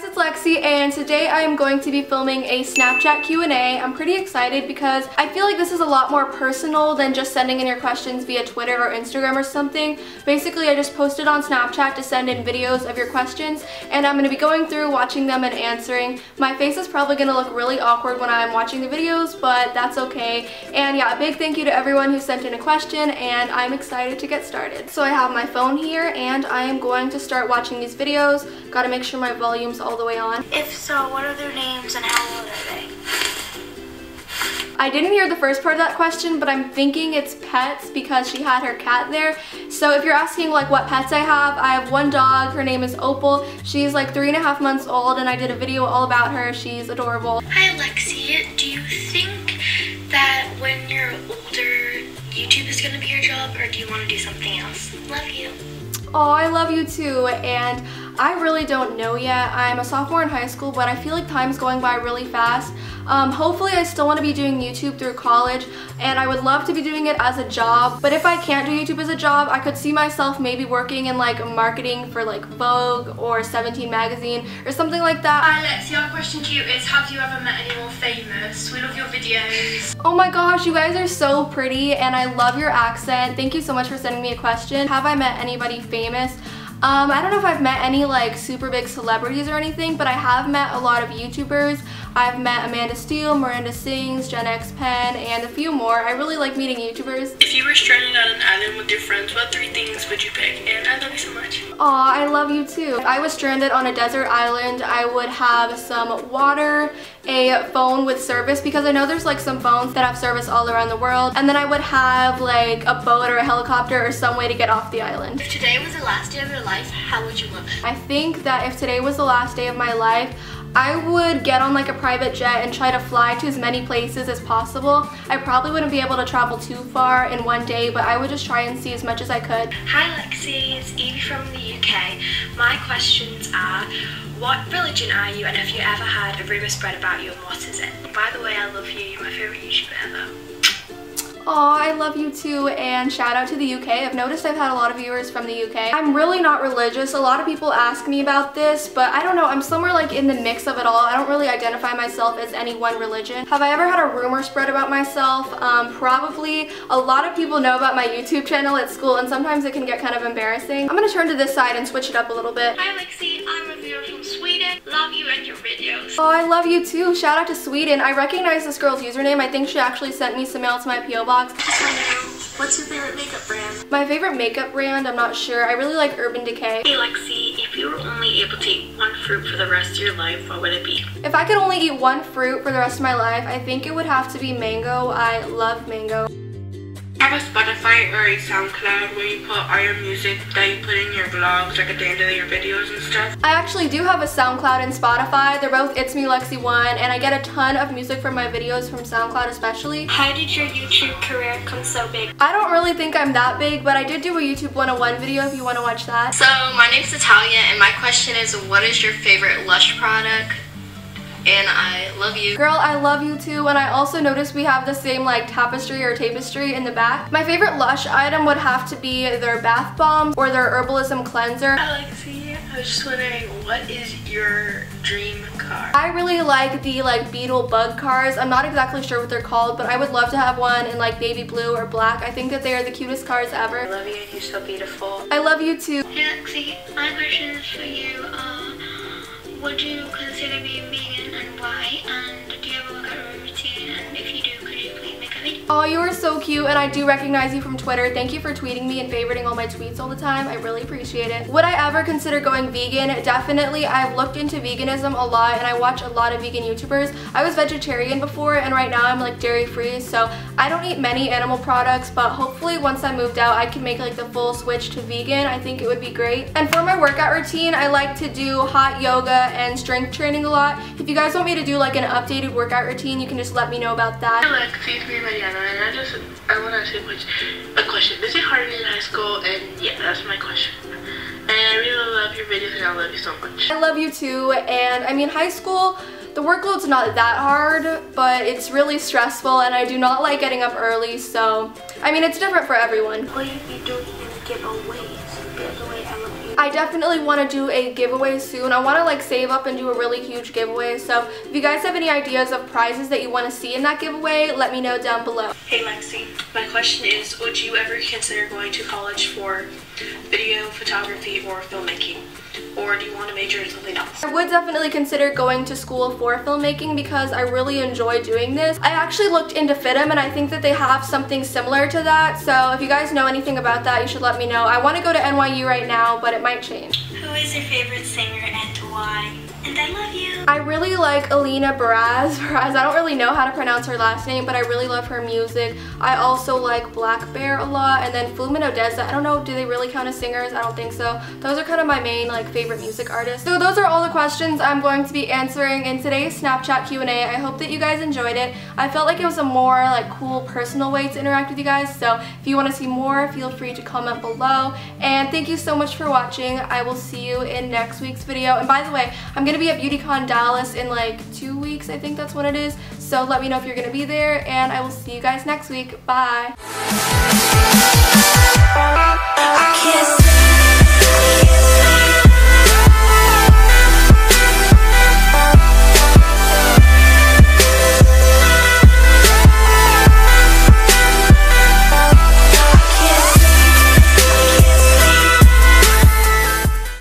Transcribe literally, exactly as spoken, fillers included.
guys, it's Lexi, and today I am going to be filming a Snapchat Q and A. I'm pretty excited because I feel like this is a lot more personal than just sending in your questions via Twitter or Instagram or something. Basically, I just posted on Snapchat to send in videos of your questions, and I'm going to be going through, watching them, and answering. My face is probably going to look really awkward when I'm watching the videos, but that's okay. And yeah, a big thank you to everyone who sent in a question, and I'm excited to get started. So I have my phone here, and I am going to start watching these videos. Gotta make sure my volume's all the way on. If so, what are their names and how old are they? I didn't hear the first part of that question, but I'm thinking it's pets because she had her cat there. So if you're asking like what pets I have, I have one dog. Her name is Opal. She's like three and a half months old, and I did a video all about her. She's adorable. Hi Lexi, do you think that when you're older, YouTube is gonna be your job, or do you wanna do something else? Love you. Oh, I love you too, and I really don't know yet. I'm a sophomore in high school, but I feel like time's going by really fast. Um, hopefully I still want to be doing YouTube through college, and I would love to be doing it as a job, but if I can't do YouTube as a job, I could see myself maybe working in like marketing for like Vogue or seventeen magazine or something like that. Hi Lexi, our question to you is, have you ever met anyone famous? We love your videos. Oh my gosh, you guys are so pretty, and I love your accent. Thank you so much for sending me a question. Have I met anybody famous? Um, I don't know if I've met any like super big celebrities or anything, but I have met a lot of YouTubers. I've met Amanda Steele, Miranda Sings, Gen X Pen, and a few more. I really like meeting YouTubers. If you were stranded on an island with your friends, what three things would you pick? And I love you so much. Aw, I love you too. If I was stranded on a desert island, I would have some water, a phone with service, because I know there's like some phones that have service all around the world, and then I would have like a boat or a helicopter or some way to get off the island. If today was the last day of your life, Life, how would you live? I think that if today was the last day of my life, I would get on like a private jet and try to fly to as many places as possible. I probably wouldn't be able to travel too far in one day, but I would just try and see as much as I could. Hi Lexi, it's Evie from the U K. My questions are, what religion are you, and have you ever had a rumour spread about you, and what is it? By the way, I love you, you're my favourite YouTuber ever. Aw, I love you too, and shout out to the U K. I've noticed I've had a lot of viewers from the U K. I'm really not religious. A lot of people ask me about this, but I don't know. I'm somewhere like in the mix of it all. I don't really identify myself as any one religion. Have I ever had a rumor spread about myself? Um, probably. A lot of people know about my YouTube channel at school, and sometimes it can get kind of embarrassing. I'm gonna turn to this side and switch it up a little bit. Hi Lexi, I'm a viewer from Sweden. Love you and your videos. Oh, I love you too. Shout out to Sweden. I recognize this girl's username. I think she actually sent me some mail to my P O box. What's your favorite makeup brand? My favorite makeup brand? I'm not sure. I really like Urban Decay. Hey Lexi, if you were only able to eat one fruit for the rest of your life, what would it be? If I could only eat one fruit for the rest of my life, I think it would have to be mango. I love mango. Have a Spotify or a SoundCloud where you put all your music that you put in your vlogs, like at the end of your videos and stuff? I actually do have a SoundCloud and Spotify. They're both It's Me Lexie one, and I get a ton of music from my videos from SoundCloud especially. How did your YouTube career come so big? I don't really think I'm that big, but I did do a YouTube one oh one video if you want to watch that. So my name's Italia, and my question is, what is your favorite Lush product? And I love you. Girl, I love you too, and I also noticed we have the same like tapestry or tapestry in the back. My favorite Lush item would have to be their bath bomb or their herbalism cleanser. Alexi, I was just wondering, what is your dream car? I really like the like beetle bug cars. I'm not exactly sure what they're called, but I would love to have one in like baby blue or black. I think that they are the cutest cars ever. I love you, and you're so beautiful. I love you too. Hey Alexi, my question is for you. Uh, would you consider being vegan? Why, and do you have a workout routine, and if you do, could you please make a video? Oh, you are so cute, and I do recognize you from Twitter. Thank you for tweeting me and favoriting all my tweets all the time. I really appreciate it. Would I ever consider going vegan? Definitely. I've looked into veganism a lot, and I watch a lot of vegan YouTubers. I was vegetarian before, and right now I'm like dairy free, so I don't eat many animal products, but hopefully once I moved out I can make like the full switch to vegan. I think it would be great. And for my workout routine, I like to do hot yoga and strength training a lot. If you guys want me to do like an updated workout routine, you can just let me know about that. Hi Lexi, it's me, Mariana, and I just I want to ask you a question. This is harder than high school, and yeah, that's my question. And I really love your videos, and I love you so much. I love you too, and I mean, high school, the workload's not that hard, but it's really stressful, and I do not like getting up early, so I mean, it's different for everyone. What do you do in giveaways? Giveaway, I love you. I definitely want to do a giveaway soon. I want to like save up and do a really huge giveaway. So if you guys have any ideas of prizes that you want to see in that giveaway, let me know down below. Hey Lexi, my question is, would you ever consider going to college for video, photography, or filmmaking? Or do you want to major in something else? I would definitely consider going to school for filmmaking because I really enjoy doing this. I actually looked into F I T M and I think that they have something similar to that. So if you guys know anything about that, you should let me know. I want to go to N Y U right now, but it might change. Who is your favorite singer and why? And I love you. I really like Alina Baraz. Baraz. I don't really know how to pronounce her last name, but I really love her music. I also like Black Bear a lot, and then Fluminodeza. I don't know, do they really count as singers? I don't think so. Those are kind of my main like favorite music artists. So those are all the questions I'm going to be answering in today's Snapchat Q and A. I hope that you guys enjoyed it. I felt like it was a more like cool personal way to interact with you guys. So if you want to see more, feel free to comment below. And thank you so much for watching. I will see you in next week's video. And by the way, I'm gonna be at BeautyCon Dallas in like two weeks, I think that's what it is. So let me know if you're gonna be there, and I will see you guys next week. Bye.